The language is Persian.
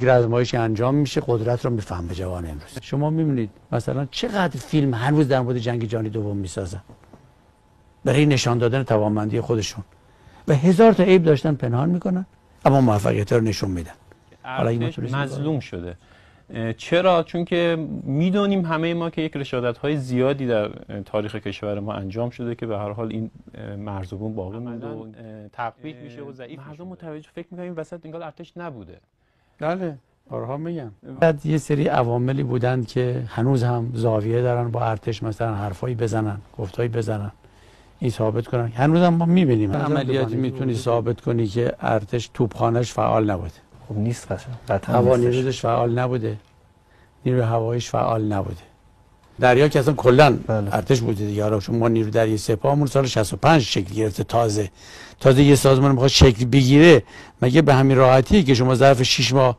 یک آزمایشی انجام میشه قدرت رو میفهم به جوان امروز. شما میبینید مثلا چقدر فیلم هنوز در مورد جنگ جهانی دوم میسازن برای نشان دادن توانمندی خودشون و هزار تا عیب داشتن پنهان میکنن اما موفقیت رو نشون میدن. حالا مظلوم شده. چرا؟ چون که میدونیم همه ما که یک رشادت‌های زیادی در تاریخ کشور ما انجام شده که به هر حال این مرزبون باقی مونده و تقویت میشه و ضعیف مردم متوجه فکر می‌کنن این وسط انگار ارتش نبوده. بله، بارها میگم. بعد یه سری عواملی بودند که هنوز هم زاویه دارن با ارتش مثلا حرفایی بزنن، گفتایی بزنن. این ثابت کنن. هنوز هم ما می‌بینیم عملیاتی میتونی ثابت کنی که ارتش توپخانه‌اش فعال نبوده. خب نیست قطعا. هوانیروزش فعال نبوده. نیروی هواییش فعال نبوده. دریا که اصلا کلا ارتش بوده دیگه. آره چون ما نیروی دریایی سپاهمون سال 65 شکل گرفته تازه یه سازمان میخواد شکل بگیره. مگه به همین راحتیه که شما ظرف 6 ماه